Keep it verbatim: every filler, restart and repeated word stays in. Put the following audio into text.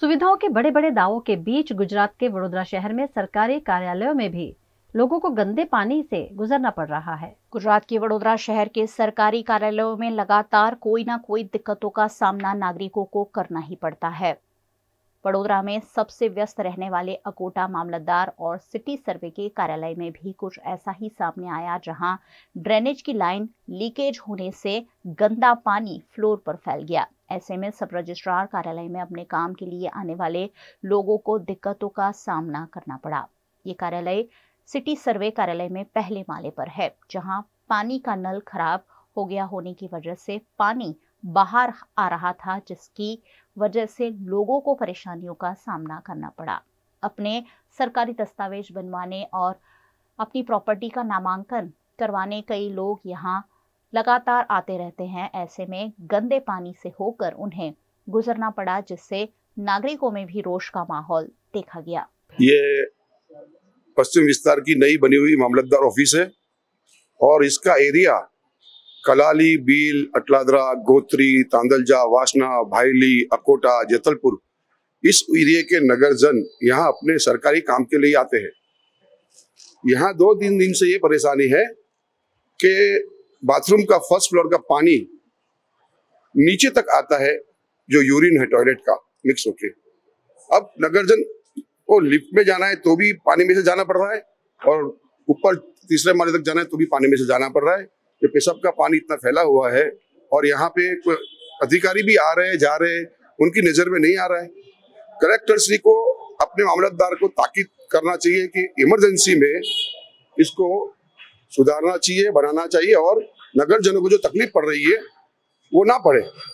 सुविधाओं के बड़े बड़े दावों के बीच गुजरात के वड़ोदरा शहर में सरकारी कार्यालयों में भी लोगों को गंदे पानी से गुजरना पड़ रहा है। गुजरात के वडोदरा शहर के सरकारी कार्यालयों में लगातार कोई ना कोई दिक्कतों का सामना नागरिकों को करना ही पड़ता है। वडोदरा में सबसे व्यस्त रहने वाले अकोटा मामलतदार और सिटी सर्वे के कार्यालय में भी कुछ ऐसा ही सामने आया, जहां ड्रेनेज की लाइन लीकेज होने से गंदा पानी फ्लोर पर फैल गया। ऐसे में सब रजिस्ट्रार कार्यालय में अपने काम के लिए आने वाले लोगों को दिक्कतों का सामना करना पड़ा। ये कार्यालय सिटी सर्वे कार्यालय में पहले माले पर है, जहां पानी का नल खराब हो गया होने की वजह से पानी बाहर आ रहा था, जिसकी वजह से लोगों को परेशानियों का सामना करना पड़ा। अपने सरकारी दस्तावेज बनवाने और अपनी प्रॉपर्टी का नामांकन करवाने कई लोग यहां लगातार आते रहते हैं। ऐसे में गंदे पानी से होकर उन्हें गुजरना पड़ा, जिससे नागरिकों में भी रोष का माहौल देखा गया। ये पश्चिम विस्तार की नई बनी हुई मामलतदार ऑफिस है और इसका एरिया कलाली, बील, अटलादरा, गोत्री, तांदलजा, वासना, भाईली, अकोटा, जतलपुर, इस एरिया के नगरजन यहाँ अपने सरकारी काम के लिए आते हैं। यहाँ दो तीन दिन से ये परेशानी है कि बाथरूम का फर्स्ट फ्लोर का पानी नीचे तक आता है, जो यूरिन है टॉयलेट का मिक्स होके। अब नगरजन वो लिफ्ट में जाना है तो भी पानी में से जाना पड़ रहा है और ऊपर तीसरे माले तक जाना है तो भी पानी में से जाना पड़ रहा है। ये पेशाब का पानी इतना फैला हुआ है और यहाँ पे अधिकारी भी आ रहे हैं, जा रहे हैं, उनकी नजर में नहीं आ रहा है। कलेक्टर श्री को अपने मामलतदार को ताकीद करना चाहिए कि इमरजेंसी में इसको सुधारना चाहिए, बनाना चाहिए और नगरजनों को जो तकलीफ पड़ रही है वो ना पड़े।